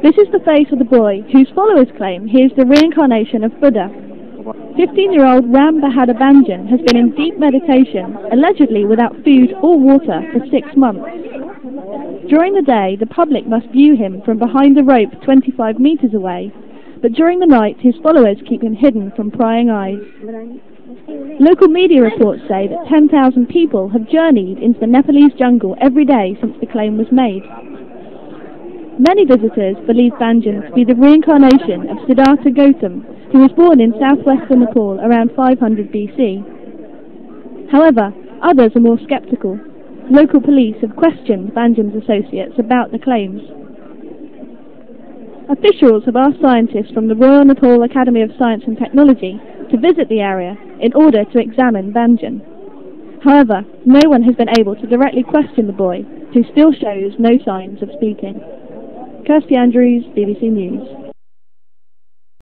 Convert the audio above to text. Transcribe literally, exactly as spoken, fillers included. This is the face of the boy whose followers claim he is the reincarnation of Buddha. fifteen-year-old Ram Bahadur Bamjan has been in deep meditation, allegedly without food or water, for six months. During the day, the public must view him from behind a rope twenty-five metres away, but during the night, his followers keep him hidden from prying eyes. Local media reports say that ten thousand people have journeyed into the Nepalese jungle every day since the claim was made. Many visitors believe Bamjan to be the reincarnation of Siddhartha Gautam, who was born in southwestern Nepal around five hundred B C. However, others are more sceptical. Local police have questioned Bamjan's associates about the claims. Officials have asked scientists from the Royal Nepal Academy of Science and Technology to visit the area in order to examine Bamjan. However, no one has been able to directly question the boy, who still shows no signs of speaking. Kirsty Andrews, B B C News.